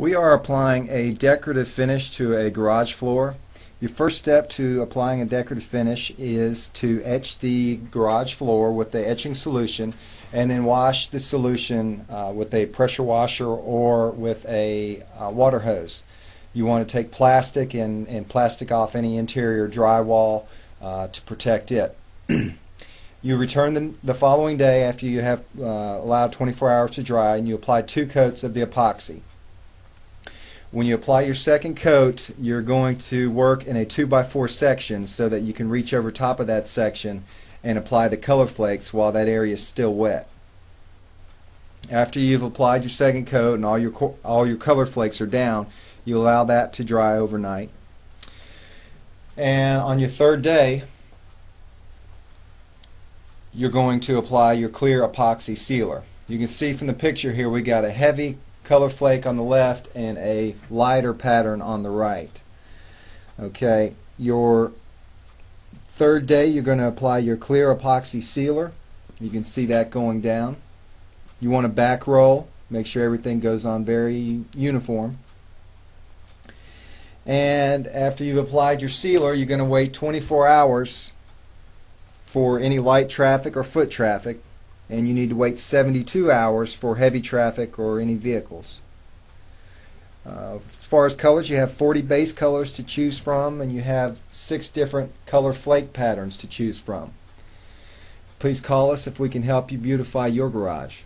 We are applying a decorative finish to a garage floor. Your first step to applying a decorative finish is to etch the garage floor with the etching solution and then wash the solution with a pressure washer or with a water hose. You want to take plastic and plastic off any interior drywall to protect it. You return the following day after you have allowed 24 hours to dry, and you apply 2 coats of the epoxy. When you apply your second coat, you're going to work in a 2x4 section so that you can reach over top of that section and apply the color flakes while that area is still wet. After you've applied your second coat and all your color flakes are down, you allow that to dry overnight. And on your third day, you're going to apply your clear epoxy sealer. You can see from the picture here we got a heavy color flake on the left and a lighter pattern on the right. Okay, your third day you're going to apply your clear epoxy sealer. You can see that going down. You want to back roll, make sure everything goes on very uniform. And after you've applied your sealer, you're going to wait 24 hours for any light traffic or foot traffic, and you need to wait 72 hours for heavy traffic or any vehicles. As far as colors, you have 40 base colors to choose from, and you have 6 different color flake patterns to choose from. Please call us if we can help you beautify your garage.